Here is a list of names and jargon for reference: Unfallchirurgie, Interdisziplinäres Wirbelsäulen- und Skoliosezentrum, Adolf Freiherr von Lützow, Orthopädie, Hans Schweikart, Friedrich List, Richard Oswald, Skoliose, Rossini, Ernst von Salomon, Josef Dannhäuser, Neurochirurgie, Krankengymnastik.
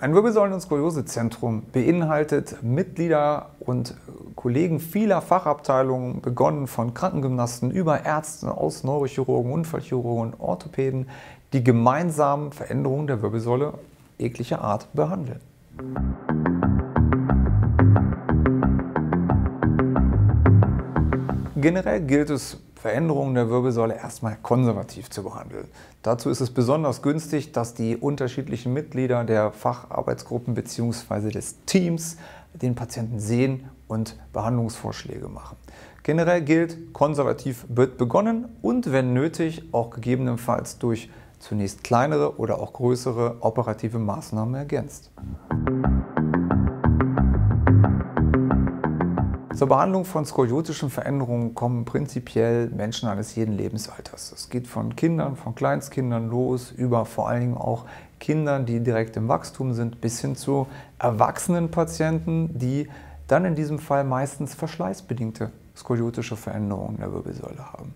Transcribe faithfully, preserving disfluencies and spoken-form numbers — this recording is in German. Ein Wirbelsäulen- und Skoliosezentrum beinhaltet Mitglieder und Kollegen vieler Fachabteilungen, begonnen von Krankengymnasten über Ärzte aus Neurochirurgen, Unfallchirurgen und Orthopäden, die gemeinsam Veränderungen der Wirbelsäule jeglicher Art behandeln. Generell gilt es, Veränderungen der Wirbelsäule erstmal konservativ zu behandeln. Dazu ist es besonders günstig, dass die unterschiedlichen Mitglieder der Facharbeitsgruppen bzw. des Teams den Patienten sehen und Behandlungsvorschläge machen. Generell gilt, konservativ wird begonnen und wenn nötig auch gegebenenfalls durch zunächst kleinere oder auch größere operative Maßnahmen ergänzt. Zur Behandlung von skoliotischen Veränderungen kommen prinzipiell Menschen eines jeden Lebensalters. Es geht von Kindern, von Kleinstkindern los, über vor allen Dingen auch Kindern, die direkt im Wachstum sind, bis hin zu erwachsenen Patienten, die dann in diesem Fall meistens verschleißbedingte skoliotische Veränderungen der Wirbelsäule haben.